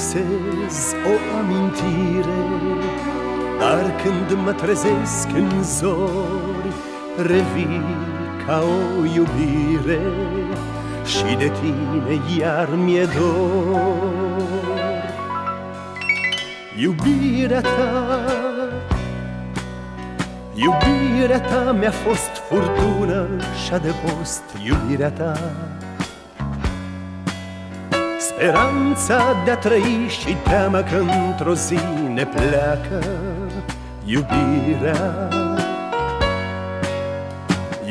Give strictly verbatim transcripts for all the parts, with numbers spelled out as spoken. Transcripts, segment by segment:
visez o amintire, dar când mă trezesc în zori, revii ca o iubire și de tine iar mi-e dor. Iubirea ta, iubirea ta mi-a fost furtună și adăpost, iubirea ta, speranța de-a trăi și teama că într-o zi ne pleacă, iubirea.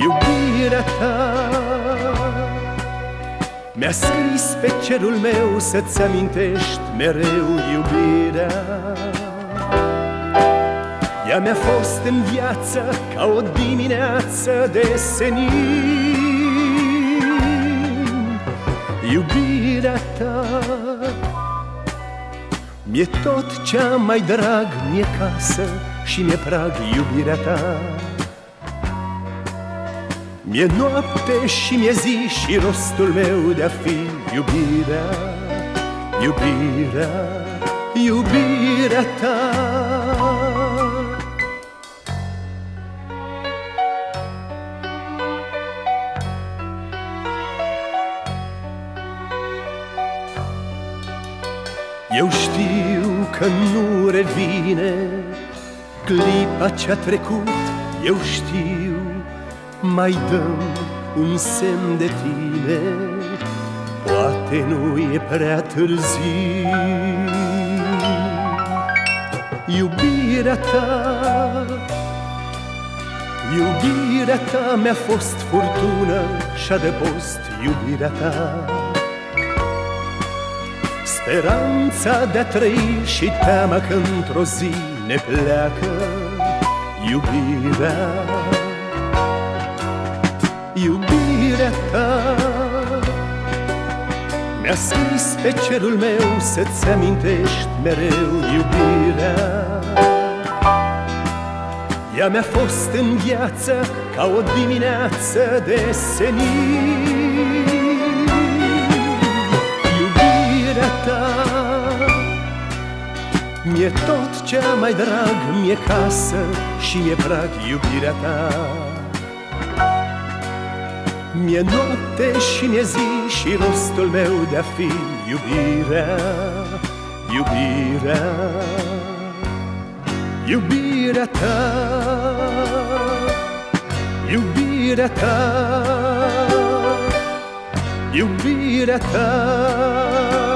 Iubirea ta mi-a scris pe cerul meu să-ți amintești mereu, iubirea. Ea mi-a fost în viață ca o dimineață de senin. Iubirea ta mi-e tot cea mai drag, mi-e casă și mi-e prag, iubirea ta. Mi-e noapte și mi-e zi și rostul meu de-a fi, iubirea, iubirea, iubirea ta. Eu știu că nu revine clipa ce-a trecut, eu știu, mai dăm un semn de tine, poate nu e prea târziu. Iubirea ta, iubirea ta mi-a fost furtună și adăpost, iubirea ta, speranța de-a trăi și teama că într-o zi ne pleacă, iubirea. Iubirea ta mi-a scris pe cerul meu să-ți amintești mereu, iubirea. Ea mi-a fost în viață ca o dimineață de senin. Mi-e tot cea mai drag, mi-e casă și mi-e prag, iubirea ta. Mi-e noapte și mi-e zi și rostul meu de-a fi, iubirea, iubirea, iubirea ta, iubirea ta, iubirea ta.